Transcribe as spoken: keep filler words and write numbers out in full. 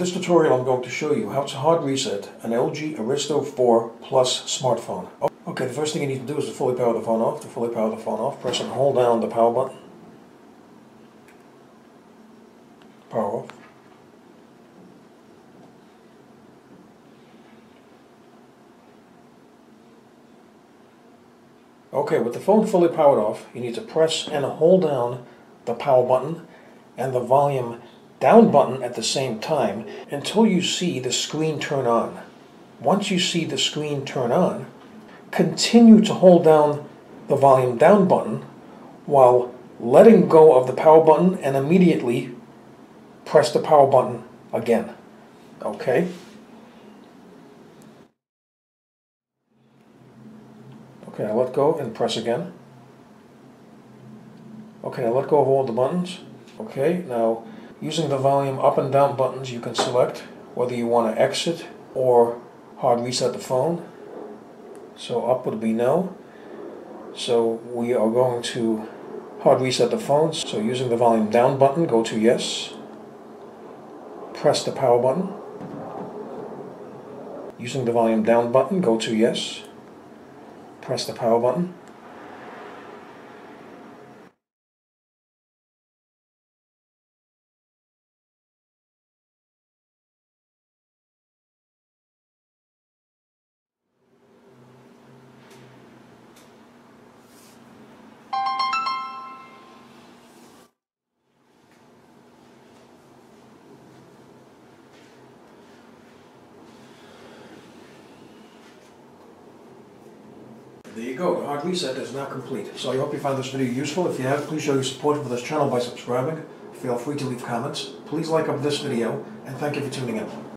this tutorial I'm going to show you how to hard reset an L G Aristo four plus smartphone. Okay, the first thing you need to do is to fully power the phone off. To fully power the phone off, press and hold down the power button. Power off. Okay, with the phone fully powered off, you need to press and hold down the power button and the volume down button at the same time until you see the screen turn on. Once you see the screen turn on, continue to hold down the volume down button while letting go of the power button and immediately press the power button again. Okay? Okay, I let go and press again. Okay, I let go of all the buttons. Okay, now using the volume up and down buttons, you can select whether you want to exit or hard reset the phone. So up would be no. So we are going to hard reset the phone. So using the volume down button, go to yes. Press the power button. Using the volume down button, go to yes. Press the power button. There you go, the hard reset is now complete. So I hope you found this video useful. If you have, please show your support for this channel by subscribing. Feel free to leave comments. Please like up this video, and thank you for tuning in.